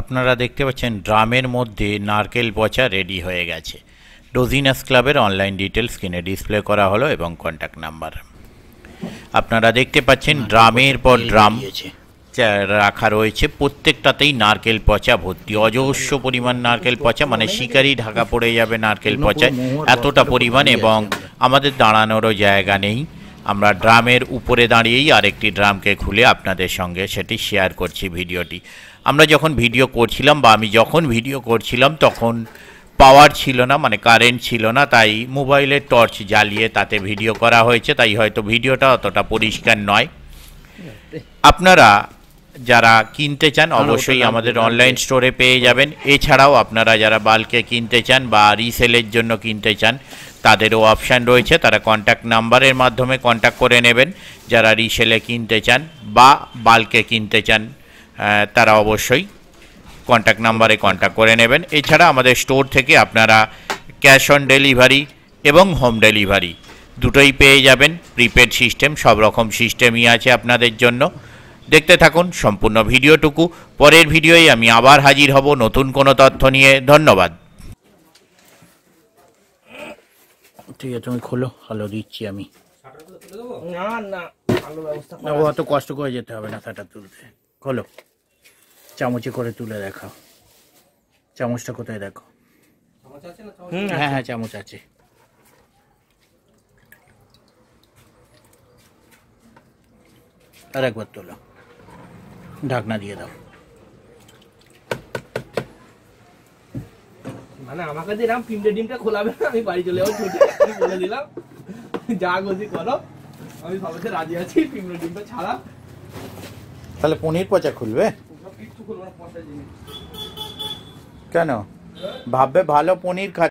अपनारा देखते पाच्छेन ड्रामेर मध्य नारकेल पचा रेडी हो गेछे। डोजिनास क्लाबेर अनलाइन डिटेल स्क्रिने डिसप्ले करा हलो एबं कन्टैक्ट नम्बर अपनारा देखते पाच्छेन ड्रामेर पर ड्राम रखा रयेछे। प्रत्येकटातेई नारकेल पचा भर्ती अजस्र परिमाण नारकेल पचा माने शिकारी ढाका पड़े जाबे नारकेल पचाय एतटा परिमाण एबं आमादेर दाड़ानोर जायगा नेई। आमरा ड्रामेर ऊपरे दाड़िएई आरेकटी ड्रामके खुले आपनादेर संगे सेटी शेयर करछि। भिडियोटी আমরা যখন ভিডিও করছিলাম বা আমি যখন ভিডিও করছিলাম তখন পাওয়ার ছিল না, মানে কারেন্ট ছিল না, তাই মোবাইলে টর্চ জ্বালিয়ে তাতে ভিডিও করা হয়েছে, তাই হয়তো ভিডিওটা অতটা পরিষ্কার নয়। আপনারা যারা কিনতে চান অবশ্যই আমাদের অনলাইন স্টোরে পেয়ে যাবেন। এছাড়াও আপনারা যারা বাল্কে কিনতে চান বা রিসেলের জন্য কিনতে চান তাদেরও অপশান রয়েছে, তারা কন্ট্যাক্ট নাম্বারের মাধ্যমে কন্ট্যাক্ট করে নেবেন। যারা রিসেলে কিনতে চান বা বাল্কে কিনতে চান তারা অবশ্যই কন্ট্যাক্ট নাম্বারে কন্ট্যাক্ট করে নেবেন। এছাড়া আমাদের স্টোর থেকে আপনারা ক্যাশ অন ডেলিভারি এবং হোম ডেলিভারি দুটোই পেয়ে যাবেন। প্রিপেড সিস্টেম, সব রকম সিস্টেমই আছে আপনাদের জন্য। দেখতে থাকুন সম্পূর্ণ ভিডিওটুকু। পরের ভিডিওই আমি আবার হাজির হব নতুন কোনো তথ্য নিয়ে। ধন্যবাদ। ঠিক আছে, তুমি খোলো, আলো দিচ্ছি আমি। না না, আলো ব্যবস্থা না, অত কষ্ট করে যেতে হবে না, সেটা তুলতে খোলো। চামচে করে তুলে দেখাও। চামচটা কোথায় দেখো? হ্যাঁ হ্যাঁ, চামচ আছে। আর একবার তোলো, ঢাকনা দিয়ে দাও। মানে আমাকে দিলাম পিমটা ডিমটা খোলাবে না, আমি বাড়ি চলে যাবো ছুটে। আমি বলে দিলাম যা গজি করো, আমি সবাইকে রাজি আছি, পিমটা ডিমটা ছাড়া। তাহলে পনির পচা খুলবে কেন? ভাববে ভালো পনির খা।